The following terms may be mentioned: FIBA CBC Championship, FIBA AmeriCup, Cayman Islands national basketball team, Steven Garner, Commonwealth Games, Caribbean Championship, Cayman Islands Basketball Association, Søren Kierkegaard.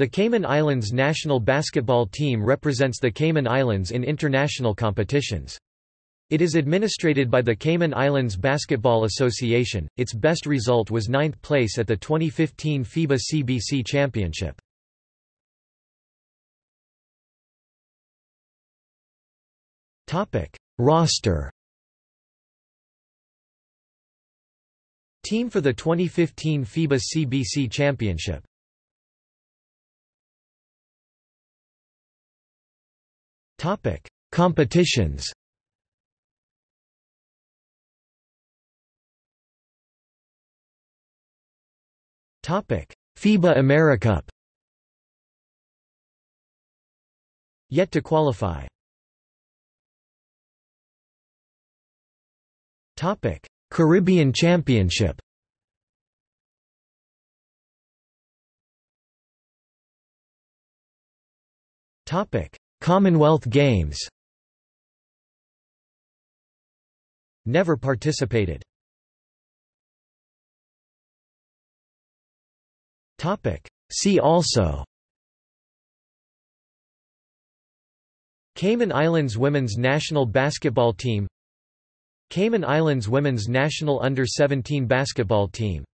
The Cayman Islands national basketball team represents the Cayman Islands in international competitions. It is administered by the Cayman Islands Basketball Association. Its best result was 9th place at the 2015 FIBA CBC Championship. Topic: Roster. Team for the 2015 FIBA CBC Championship. Topic: Competitions. Topic: FIBA AmeriCup. Yet to qualify. Topic: Caribbean Championship. Topic: Commonwealth Games. Never participated. Topic: See also. Cayman Islands women's national basketball team. Cayman Islands women's national under-17 basketball team.